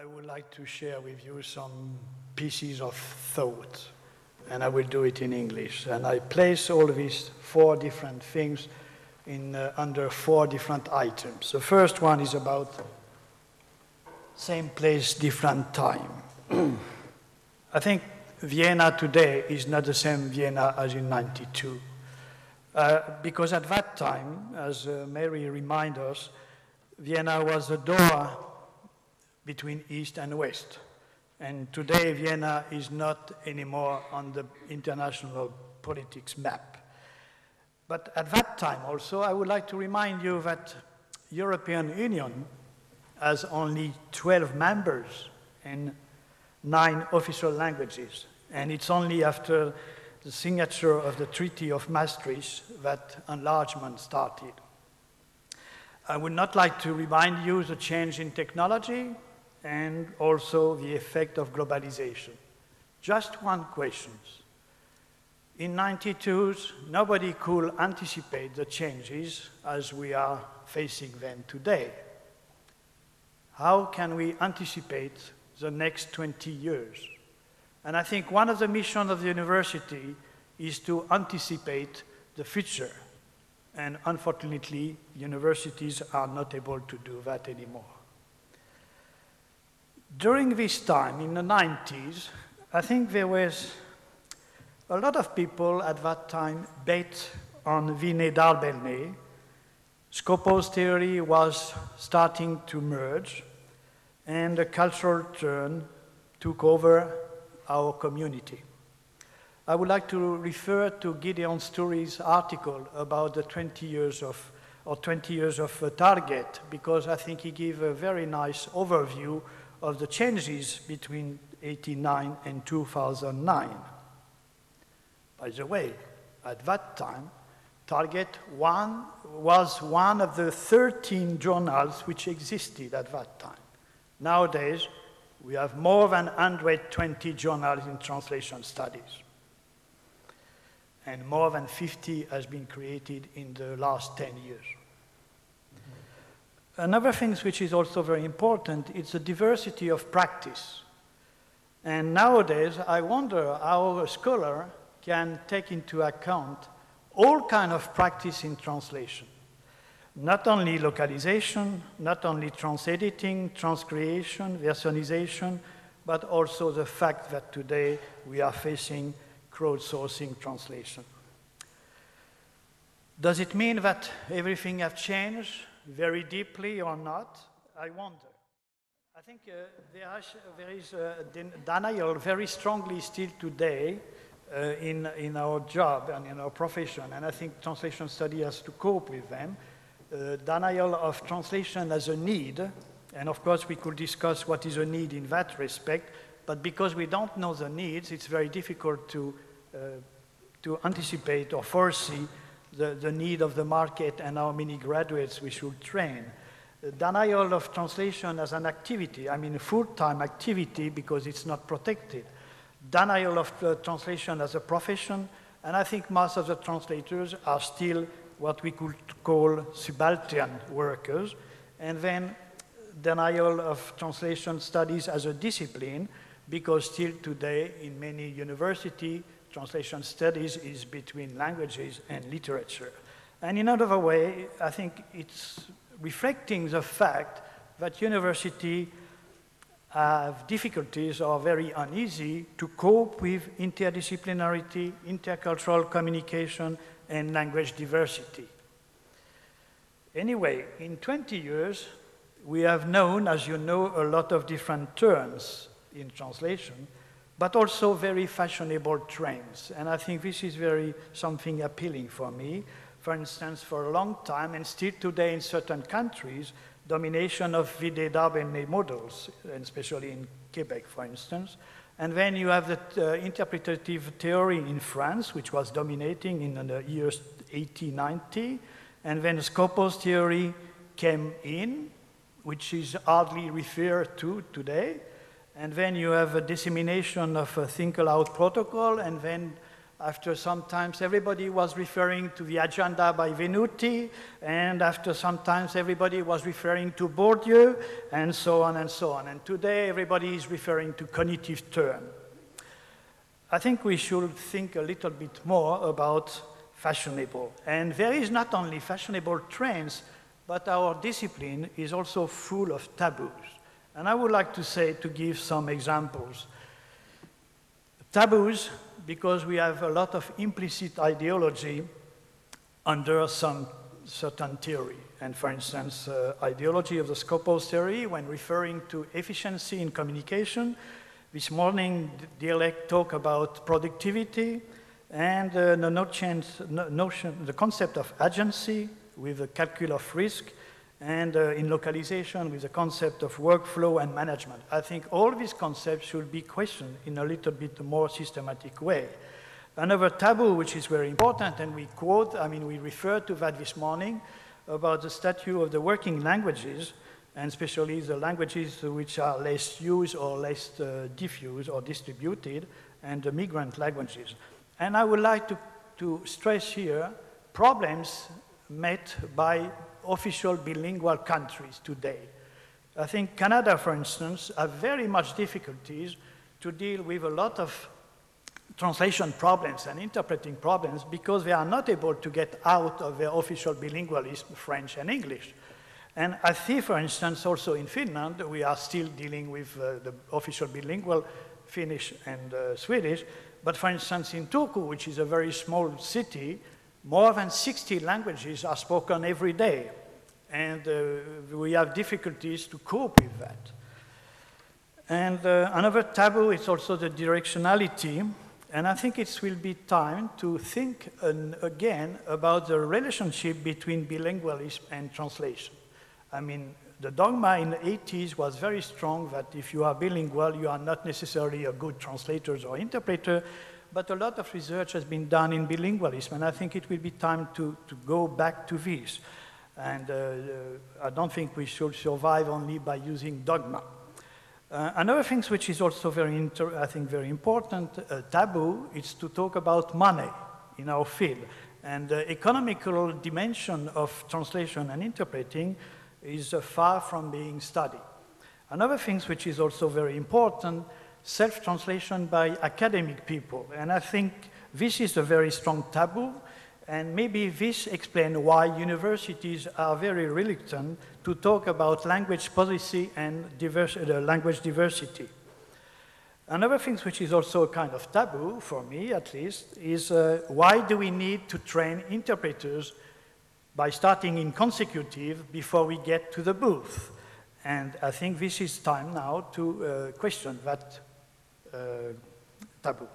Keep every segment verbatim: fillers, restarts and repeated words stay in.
I would like to share with you some pieces of thought, and I will do it in English. And I place all these four different things in, uh, under four different items. The first one is about same place, different time. I think Vienna today is not the same Vienna as in ninety-two. Uh, because at that time, as uh, Mary reminds us, Vienna was the door between East and West. And today Vienna is not anymore on the international politics map. But at that time also, I would like to remind you that European Union has only twelve members and nine official languages. And it's only after the signature of the Treaty of Maastricht that enlargement started. I would not like to remind you the change in technology and also the effect of globalization. Just one question. In ninety-twos, nobody could anticipate the changes as we are facing them today. How can we anticipate the next twenty years? And I think one of the missions of the university is to anticipate the future. And unfortunately, universities are not able to do that anymore. During this time, in the nineties, I think there was a lot of people at that time bet on Vinay-Darbelnet. Scopo's theory was starting to merge, and the cultural turn took over our community. I would like to refer to Gideon Story's article about the twenty years of, or twenty years of uh, Target, because I think he gave a very nice overview of the changes between eighty-nine and two thousand nine. By the way, at that time, Target one was one of the thirteen journals which existed at that time. Nowadays, we have more than one hundred twenty journals in translation studies. And more than fifty has been created in the last ten years. Another thing which is also very important is the diversity of practice. And nowadays, I wonder how a scholar can take into account all kind of practice in translation. Not only localization, not only trans-editing, transcreation, versionization, but also the fact that today we are facing crowdsourcing translation. Does it mean that everything has changed? Very deeply or not, I wonder. I think uh, there, are, there is a denial very strongly still today uh, in, in our job and in our profession, and I think translation study has to cope with them. Uh, denial of translation as a need, and of course we could discuss what is a need in that respect, but because we don't know the needs, it's very difficult to, uh, to anticipate or foresee The, the need of the market and how many graduates we should train. The denial of translation as an activity, I mean a full-time activity because it's not protected. Denial of uh, translation as a profession, and I think most of the translators are still what we could call subaltern workers. And then denial of translation studies as a discipline, because still today in many universities, translation studies is between languages and literature. And in another way, I think it's reflecting the fact that universities have difficulties or very uneasy to cope with interdisciplinarity, intercultural communication, and language diversity. Anyway, in twenty years, we have known, as you know, a lot of different terms in translation, but also very fashionable trends. And I think this is very something appealing for me. For instance, for a long time, and still today in certain countries, domination of Vinay-Darbelnet models, and especially in Quebec, for instance. And then you have the uh, interpretative theory in France, which was dominating in the years eighteen ninety. And then Scopo's theory came in, which is hardly referred to today. And then you have a dissemination of a think-aloud protocol, and then After sometimes everybody was referring to the agenda by Venuti, and after sometimes everybody was referring to Bourdieu, and so on and so on. And today everybody is referring to cognitive term. I think we should think a little bit more about fashionable. And there is not only fashionable trends, but our discipline is also full of taboos. And I would like to say, to give some examples. Taboos, because we have a lot of implicit ideology under some certain theory. And for instance, uh, ideology of the Scopo's theory, when referring to efficiency in communication, this morning Dialect talked about productivity and uh, the notion, notion, the concept of agency with the calcul of risk, and uh, in localization with the concept of workflow and management. I think all these concepts should be questioned in a little bit more systematic way. Another taboo which is very important, and we quote, I mean, we refer to that this morning, about the statue of the working languages, and especially the languages which are less used or less uh, diffused or distributed, and the migrant languages. And I would like to, to stress here problems met by official bilingual countries today. I think Canada, for instance, have very much difficulties to deal with a lot of translation problems and interpreting problems because they are not able to get out of their official bilingualism, French and English. And I see, for instance, also in Finland, we are still dealing with uh, the official bilingual Finnish and uh, Swedish, but for instance, in Turku, which is a very small city, more than sixty languages are spoken every day, and uh, we have difficulties to cope with that. And uh, another taboo is also the directionality, and I think it will be time to think an, again about the relationship between bilingualism and translation. I mean, the dogma in the eighties was very strong that if you are bilingual, you are not necessarily a good translator or interpreter, but a lot of research has been done in bilingualism, and I think it will be time to, to go back to this. And uh, I don't think we should survive only by using dogma. Uh, another thing which is also very, inter I think, very important, uh, taboo, is to talk about money in our field. And the economical dimension of translation and interpreting is uh, far from being studied. Another thing which is also very important, self-translation by academic people. And I think this is a very strong taboo, and maybe this explains why universities are very reluctant to talk about language policy and diverse, uh, language diversity. Another thing which is also a kind of taboo, for me at least, is uh, why do we need to train interpreters by starting in consecutive before we get to the booth? And I think this is time now to uh, question that Uh, taboo.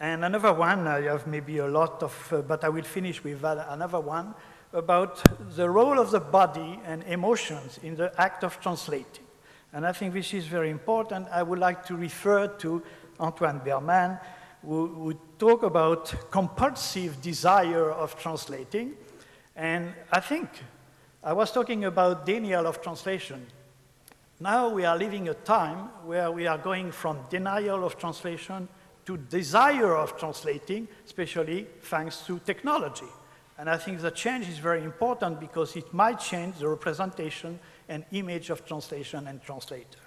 And another one, I have maybe a lot of, uh, but I will finish with that, another one about the role of the body and emotions in the act of translating. And I think this is very important. I would like to refer to Antoine Berman, who would talk about compulsive desire of translating. And I think, I was talking about denial of translation. Now we are living a time where we are going from denial of translation to desire of translating, especially thanks to technology. And I think the change is very important because it might change the representation and image of translation and translator.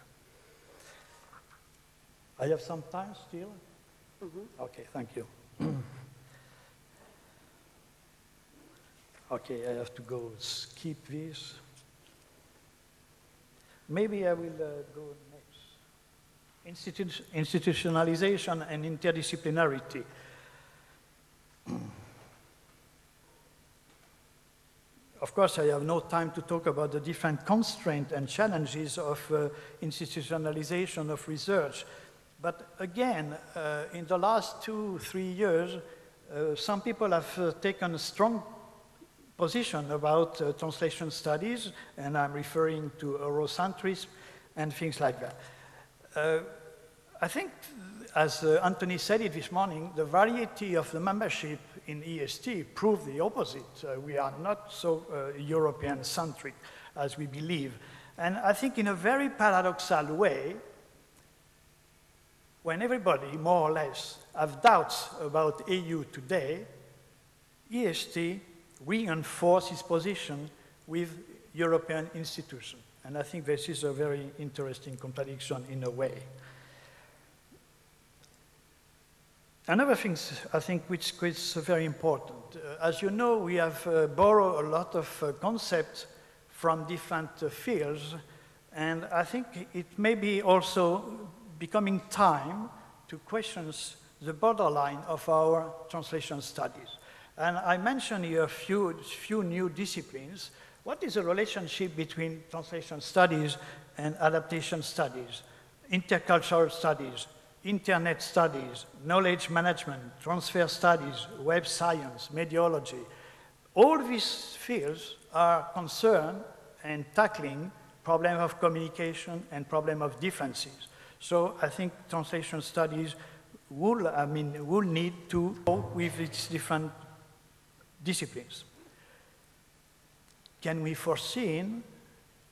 I have some time still? Mm-hmm. Okay, thank you. Okay, I have to go skip this. Maybe I will uh, go next. Institu institutionalization and interdisciplinarity. Of course, I have no time to talk about the different constraints and challenges of uh, institutionalization of research. But again, uh, in the last two, three years, uh, some people have uh, taken a strong position about uh, translation studies, and I'm referring to Eurocentrism and things like that. Uh, I think, as uh, Anthony said it this morning, the variety of the membership in E S T proved the opposite. Uh, we are not so uh, European-centric as we believe. And I think in a very paradoxal way, when everybody, more or less, have doubts about E U today, E S T reinforces its position with European institutions. And I think this is a very interesting contradiction in a way. Another thing, I think, which is very important. Uh, as you know, we have uh, borrowed a lot of uh, concepts from different uh, fields, and I think it may be also becoming time to question the borderline of our translation studies. And I mentioned here a few, few new disciplines. What is the relationship between translation studies and adaptation studies, intercultural studies, internet studies, knowledge management, transfer studies, web science, mediology? All these fields are concerned and tackling problems of communication and problems of differences. So I think translation studies will, I mean, will need to cope with its different disciplines. Can we foresee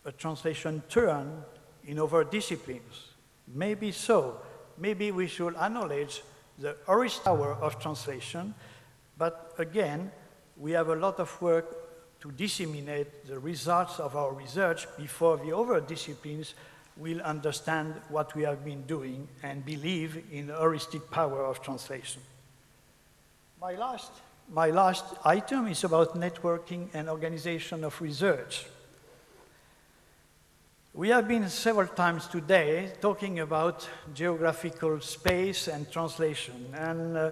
a translation turn in other disciplines? Maybe so. Maybe we should acknowledge the origin power of translation, but again, we have a lot of work to disseminate the results of our research before the other disciplines will understand what we have been doing and believe in the heuristic power of translation. My last, my last item is about networking and organization of research. We have been several times today talking about geographical space and translation, and uh,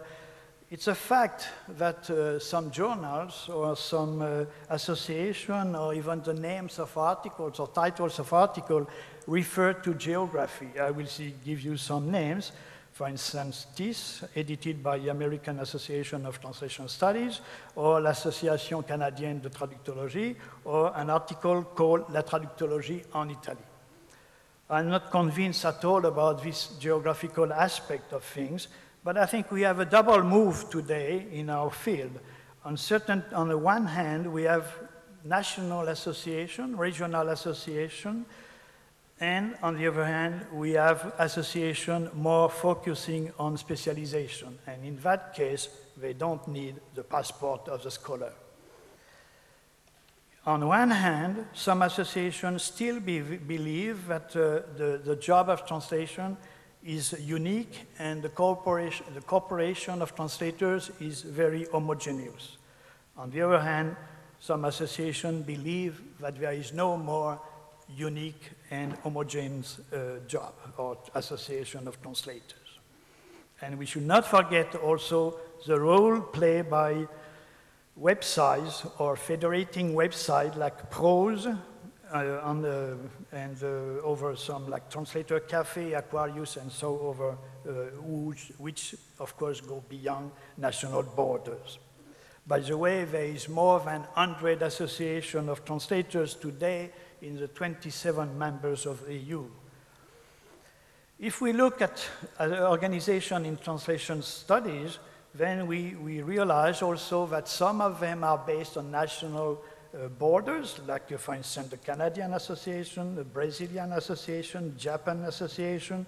it's a fact that uh, some journals or some uh, association or even the names of articles or titles of articles refer to geography. I will see, give you some names. For instance, TIS, edited by the American Association of Translation Studies, or l'Association Canadienne de Traductologie, or an article called La Traductologie en Italie. I'm not convinced at all about this geographical aspect of things, but I think we have a double move today in our field. On, certain, on the one hand, we have national association, regional association, and on the other hand, we have association more focusing on specialization. And in that case, they don't need the passport of the scholar. On one hand, some associations still be, believe that uh, the, the job of translation is unique and the cooperation, the cooperation of translators is very homogeneous. On the other hand, some associations believe that there is no more unique and homogeneous uh, job or association of translators. And we should not forget also the role played by websites or federating websites like Proz uh, on the, and uh, over some like Translator Cafe, Aquarius, and so over, uh, which, which of course go beyond national borders. By the way, there is more than one hundred associations of translators today in the twenty-seven members of the E U. If we look at uh, organization in translation studies, then we, we realize also that some of them are based on national uh, borders, like uh, for instance the Canadian Association, the Brazilian Association, Japan Association,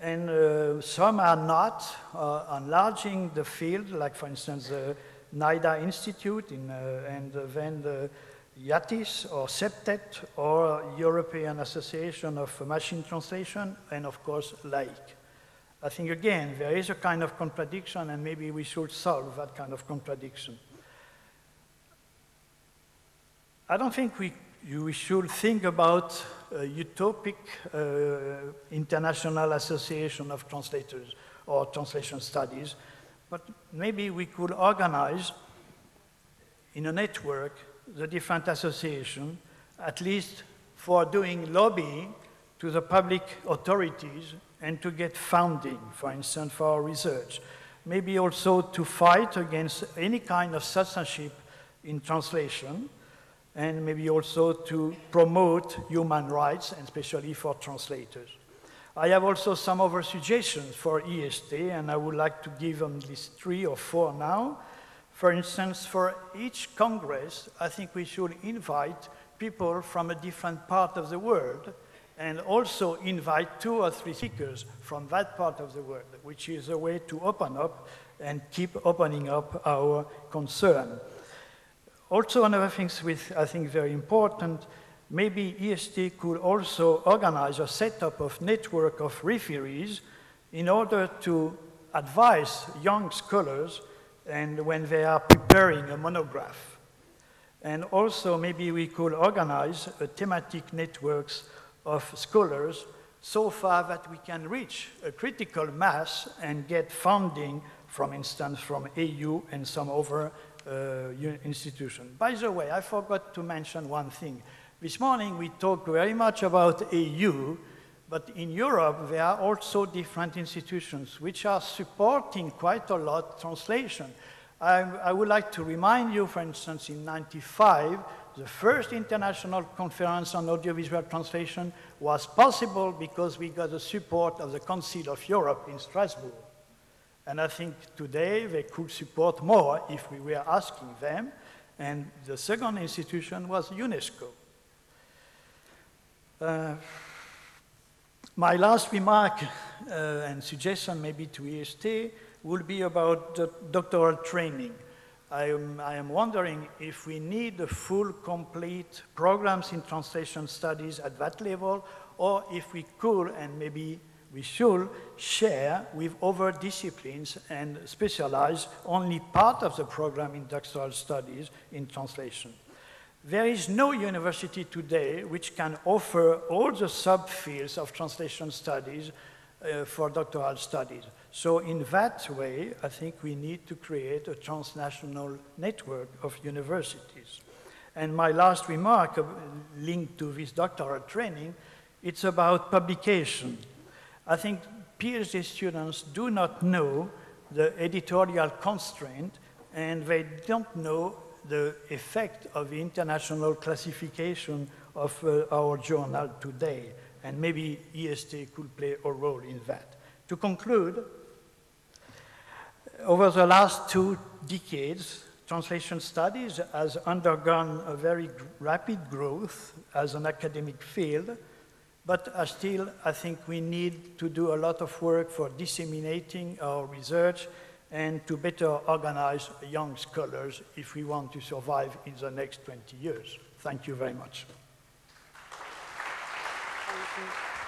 and uh, some are not, uh, enlarging the field, like for instance the NIDA Institute in, uh, and uh, then the IATIS or Septet or European Association of Machine Translation, and of course LAIC. I think again there is a kind of contradiction, and maybe we should solve that kind of contradiction. I don't think we, we should think about a utopic uh, international association of translators or translation studies, but maybe we could organize in a network the different association, at least for doing lobbying to the public authorities and to get funding, for instance, for our research. Maybe also to fight against any kind of censorship in translation, and maybe also to promote human rights, and especially for translators. I have also some other suggestions for E S T, and I would like to give them at least three or four now. For instance, for each Congress, I think we should invite people from a different part of the world and also invite two or three speakers from that part of the world, which is a way to open up and keep opening up our concern. Also, another thing which I think very important, maybe E S T could also organize a setup of network of referees in order to advise young scholars and when they are preparing a monograph. And also maybe we could organize a thematic networks of scholars so far that we can reach a critical mass and get funding, for instance, from A U and some other uh, institution. By the way, I forgot to mention one thing. This morning we talked very much about A U, but in Europe there are also different institutions which are supporting quite a lot translation. I, I would like to remind you, for instance, in ninety-five, the first international conference on audiovisual translation was possible because we got the support of the Council of Europe in Strasbourg. And I think today they could support more if we were asking them. And the second institution was UNESCO. Uh, my last remark uh, and suggestion maybe to E S T will be about the doctoral training. I am, I am wondering if we need a full, complete programs in translation studies at that level, or if we could, and maybe we should, share with other disciplines and specialize only part of the program in doctoral studies in translation. There is no university today which can offer all the subfields of translation studies uh, for doctoral studies. So in that way, I think we need to create a transnational network of universities. And my last remark uh, linked to this doctoral training, it's about publication. I think PhD students do not know the editorial constraint, and they don't know the effect of the international classification of uh, our journal today, and maybe E S T could play a role in that. To conclude, over the last two decades, translation studies has undergone a very gr- rapid growth as an academic field, but uh, still I think we need to do a lot of work for disseminating our research and to better organize young scholars if we want to survive in the next twenty years. Thank you very much. Thank you.